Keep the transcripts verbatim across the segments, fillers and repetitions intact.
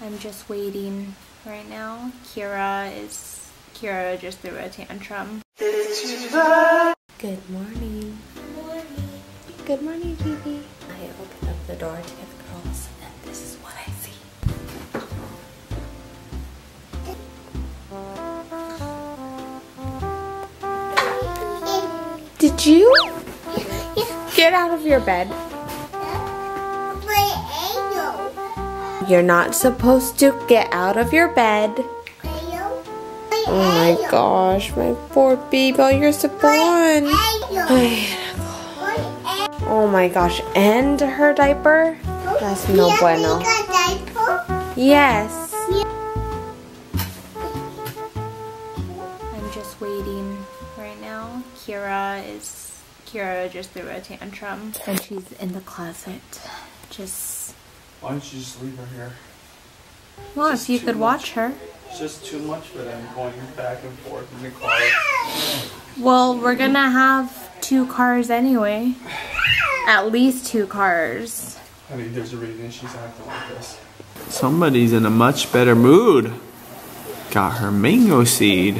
I'm just waiting right now. Kira is... Kira just threw a tantrum. Good morning. Good morning. Good morning, Kiki. I opened up the door to the girls, and this is what I see. Did you get out of your bed? You're not supposed to get out of your bed. Oh my gosh, my poor baby, oh, you're so born. Oh my gosh, and her diaper? That's no bueno. Yes. I'm just waiting right now. Kira is, Kira just threw a tantrum. And she's in the closet, just. Why don't you just leave her here? Well, if you could watch her. It's just too much for them going back and forth in the car. Well, we're gonna have two cars anyway. At least two cars. I think there's a reason she's acting like this. Somebody's in a much better mood. Got her mango seed.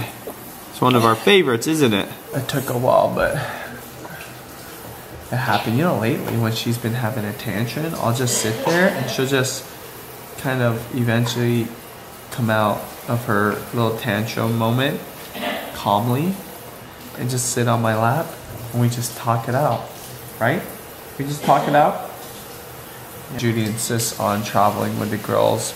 It's one of our favorites, isn't it? It took a while, but it happened. You know, lately when she's been having a tantrum, I'll just sit there and she'll just kind of eventually come out of her little tantrum moment calmly and just sit on my lap and we just talk it out, right? We just talk it out. Judy insists on traveling with the girls,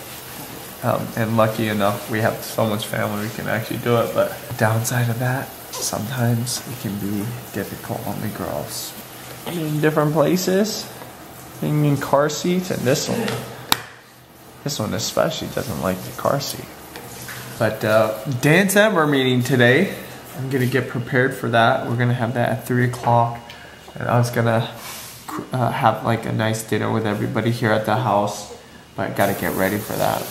um, and lucky enough we have so much family we can actually do it, but the downside of that, sometimes it can be difficult on the girls. In different places, being in car seats and this one. This one especially doesn't like the car seat. But uh, Dancember meeting today. I'm gonna get prepared for that. We're gonna have that at three o'clock. And I was gonna uh, have like a nice dinner with everybody here at the house, but I gotta get ready for that.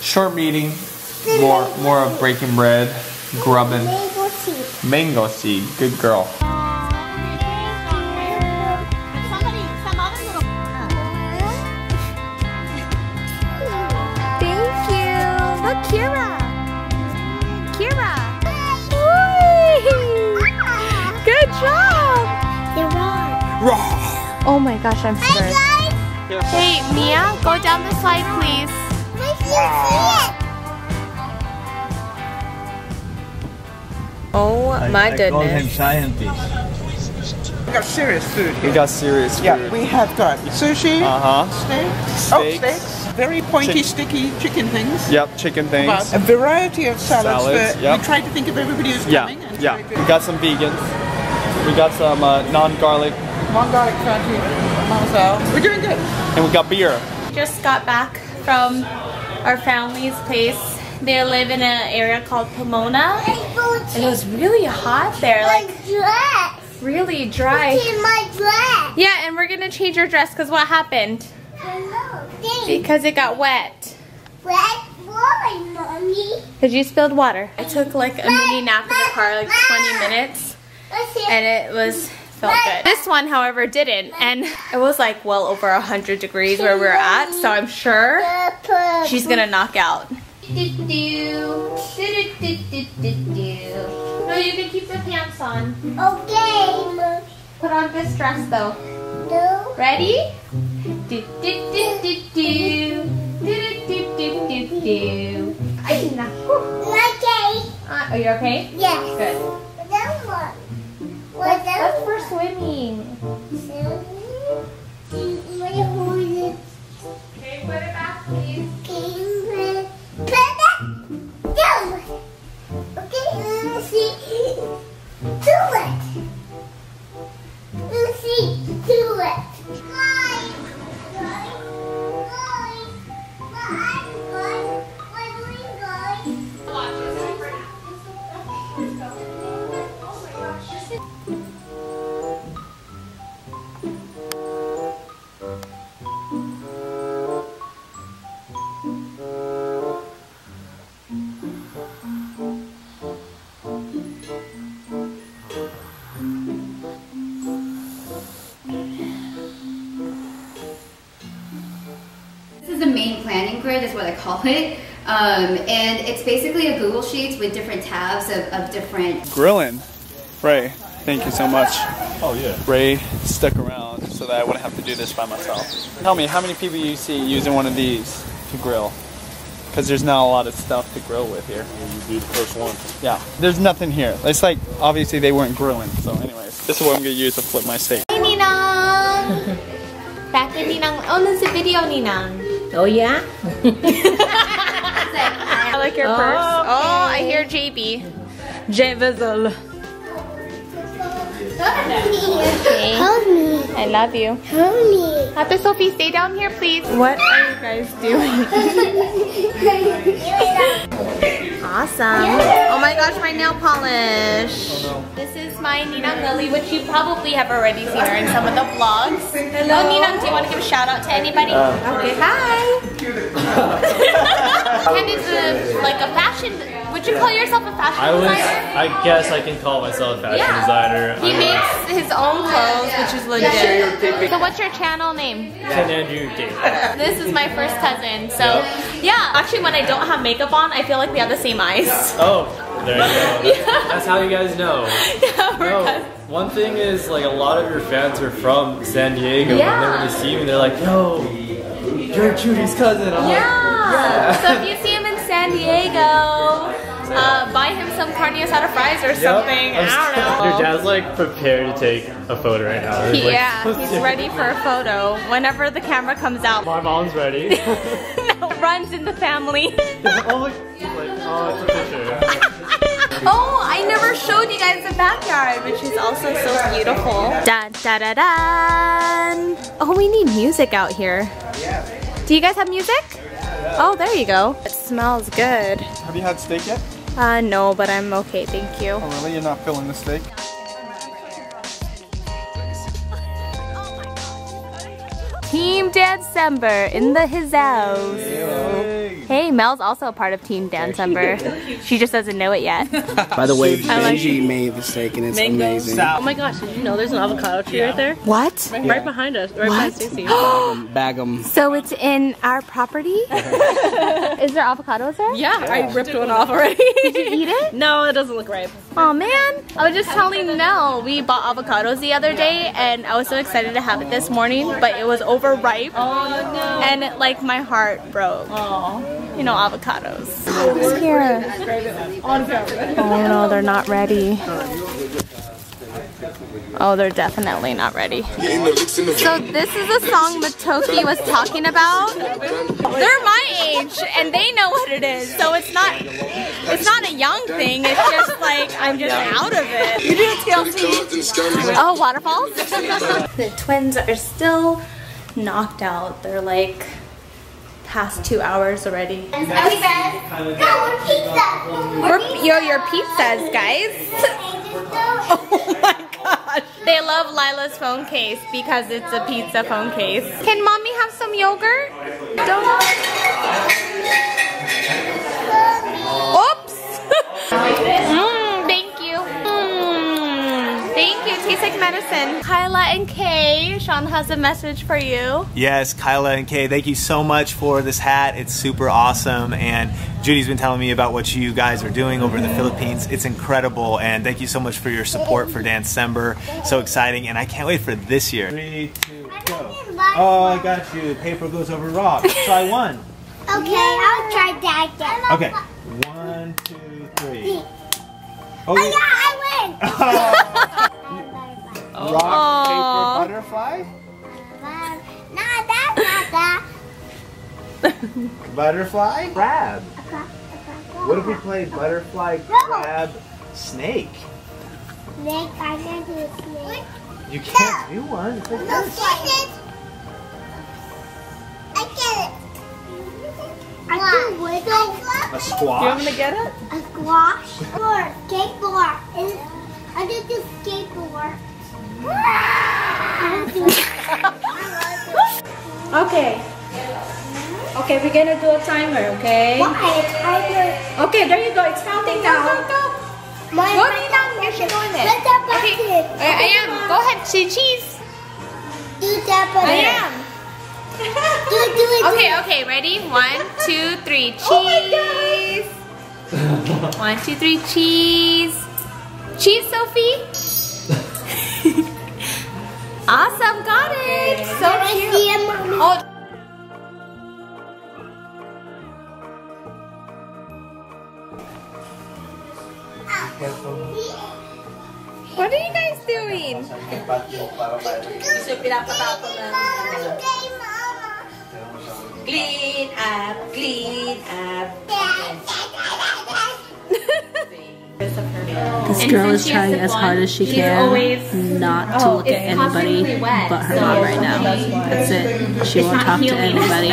Short meeting, more, more of breaking bread, grubbing. Mango seed. Mango seed, good girl. Oh my gosh, I'm scared. Hey, Mia, go down the slide, please. Oh my goodness. I we got serious food. Here. We got serious food. Yeah, we have got sushi, uh-huh. steaks, steaks. Oh, steaks, very pointy, Ch sticky chicken things. Yep, chicken things. But a variety of salads. salads that yep. We try to think of everybody who's yeah. coming. And yeah, we got some vegans. We got some uh, non-garlic. Non-garlic crunchy salsa. We're doing good. And we got beer. Just got back from our family's place. They live in an area called Pomona. And it was really hot there. Like really dry. Yeah, and we're gonna change your dress because what happened? Because it got wet. Wet? Why, mommy? Because you spilled water. I took like a mini nap in the car, like twenty minutes. And it was felt good. This one, however, didn't, and it was like well over a hundred degrees where we were at, so I'm sure she's gonna knock out. No, you can keep the pants on. Okay. Put on this dress though. No. Ready? Uh, are you okay? Yes. Good. Let's go for swimming. Swimming? Okay, put it back, please. Okay, put it back. Go. Okay, let's see. Do it. Let's see. Do it. Fly. Fly. Fly. Fly. Fly. Fly. Fly. Watch this. spread is what I call it. Um, and it's basically a Google Sheets with different tabs of, of different... Grilling. Ray, thank you so much. Oh, yeah. Ray stuck around so that I wouldn't have to do this by myself. Tell me, how many people you see using one of these to grill? Because there's not a lot of stuff to grill with here. You do the first one. Yeah, there's nothing here. It's like, obviously they weren't grilling. So anyways, this is what I'm going to use to flip my steak. Hey, Ninang! Back with Ninang. Oh, this is a video, Ninang. Oh, yeah? I like your oh, purse. Okay. Oh, I hear J B. J-Vizzle. Okay. Help me. I love you. Help me. Papa Sophie, stay down here, please. What are you guys doing? Awesome. Yeah. Oh my gosh, my nail polish. Oh, no. This is my Ninang Lily, which you probably have already seen her in some of the vlogs. Hello. Oh, Ninang, do you want to give a shout out to anybody? Uh, okay, hi. Ken is a, like a fashion Would you call yourself a fashion I was, designer? I guess I can call myself a fashion yeah. designer. He I'm makes his own clothes, yeah. which is legit. So what's your channel name? Ken Andrew Dave. This is my first cousin, so yeah. yeah. Actually, when I don't have makeup on, I feel like we have the same eyes. Oh, there you go. Yeah. That's how you guys know. Yeah, we're no. cousins. One thing is, like, a lot of your fans are from San Diego. Yeah. When they see me, they're like, yo, you're Judy's cousin. I'm yeah. like, yeah. So if you see him in San Diego, Uh, buy him some carne asada fries or something. Yep. I don't know. Your dad's like prepared to take a photo right now. He's yeah, like, he's ready for a photo whenever the camera comes out. My mom's ready. No, runs in the family. Oh, it's a picture. Oh, I never showed you guys the backyard, which is also so beautiful. Dun, da, da, dun. Oh, we need music out here. Do you guys have music? Oh, there you go. It smells good. Have you had steak yet? Uh, no, but I'm okay, thank you. Oh, really? You're not feeling the steak? Team Dancember in the his house. Hey. Hey, Mel's also a part of Team Dancember. She just doesn't know it yet. By the way, Benji made the steak and it's Mango. amazing. Oh my gosh, did you know there's an avocado tree yeah. right there? What? Right, yeah. right behind us, right what? behind Stacy. Bag them. So it's in our property? Is there avocados there? Yeah, yeah. I ripped one off already. Did you eat it? No, it doesn't look ripe. Oh man. I was just telling Mel, we bought avocados the other day and I was so excited to have it this morning, but it was overripe. Oh, no. And it, like, my heart broke. Oh. You know, avocados. I'm scared. Oh no, they're not ready. Oh, they're definitely not ready. So this is a song Motoki was talking about. They're my age and they know what it is. So it's not it's not a young thing. It's just like I'm just out of it. You didn't tell me. Oh, waterfalls? The twins are still knocked out. They're like past two hours already. Are we done? No, we're pizza. We're, yo, your pizzas, guys. Oh my gosh. They love Lila's phone case because it's a pizza phone case. Can mommy have some yogurt? Don't. Oops. mm, thank you. Mm, thank you. Tastes like medicine. Kyla and Kay, Shawn has a message for you. Yes, Kyla and Kay, thank you so much for this hat. It's super awesome. And Judy's been telling me about what you guys are doing over in the Philippines. It's incredible, and thank you so much for your support for Dancember. So exciting, and I can't wait for this year. Three, two, go. Oh, I got you. Paper goes over rock. Try one. Okay, I'll try that again. Okay. One, two, three. Oh, yeah, I win! Rock, paper, butterfly? No, that's not that. Butterfly? Crab. What if we play butterfly, crab, snake? Snake, I can't do a snake. You can't no. do one. No, no snake. I get it. I can wiggle. I a squash. Do you want me to get it? A squash. Skateboard. Skateboard. I can do skateboard. I do skateboard. Okay. Okay, we're gonna do a timer, okay? Why? A timer. Okay, there you go. It's counting down. Go, go, go. My go, Ninang. You're doing it. Let that okay. I, I am. Go ahead. Say cheese. Do that button. I am. Do it, do it, do okay, it. Okay, ready? One, two, three, cheese! Oh One, two, three, cheese! Cheese, Sophie! Awesome, got it! So I cute! See him, oh. What are you guys doing? Clean up, clean up. This girl is trying as hard as she can not to look at anybody but her mom right now. That's it. She won't talk to anybody. Is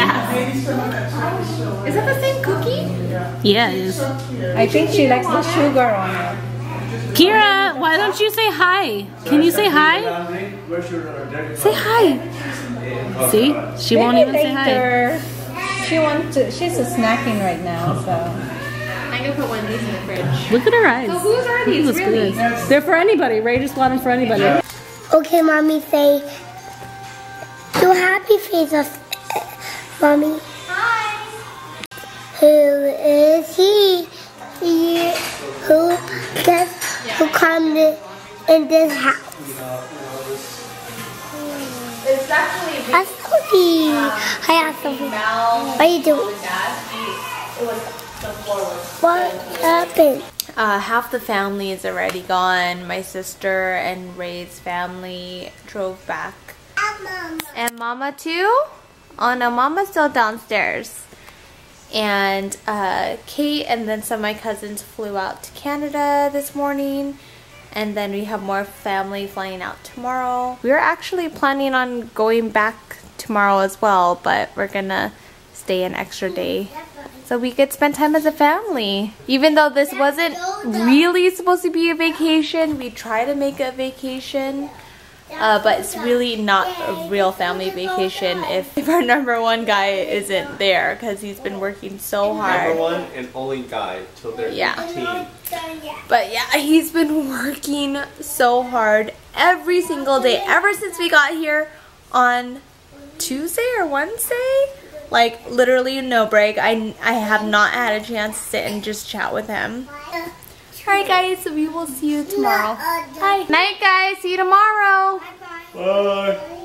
that the same cookie? Yeah, it is. I think she likes the sugar on it. Kira, why don't you say hi? Can you say hi? Say hi. See? She Maybe won't even later. Say hi. She wants to, she's snacking right now, so. I'm gonna put one of these in the fridge. Look at her eyes. So whose are these really? Good. They're for anybody. Ray just bought them for anybody. Okay, mommy, say do happy faces, mommy. Hi. Who is he? He who does who come in this house? It's actually a Sophie. Hi, Sophie. What are you doing? What happened? Uh, half the family is already gone. My sister and Ray's family drove back. And Mama. And Mama too? Oh no, Mama's still downstairs. And uh, Kate and then some of my cousins flew out to Canada this morning, and then we have more family flying out tomorrow. We were actually planning on going back tomorrow as well, but we're gonna stay an extra day so we could spend time as a family. Even though this wasn't really supposed to be a vacation, we try to make a vacation. Uh, but it's really not a real family vacation if, if our number one guy isn't there, because he's been working so hard. Number one and only guy till they're yeah. eighteen. But yeah, he's been working so hard every single day ever since we got here on Tuesday or Wednesday. Like literally no break. I, I have not had a chance to sit and just chat with him. Alright guys, we will see you tomorrow. Bye. Night guys, see you tomorrow. Bye. Bye. Bye.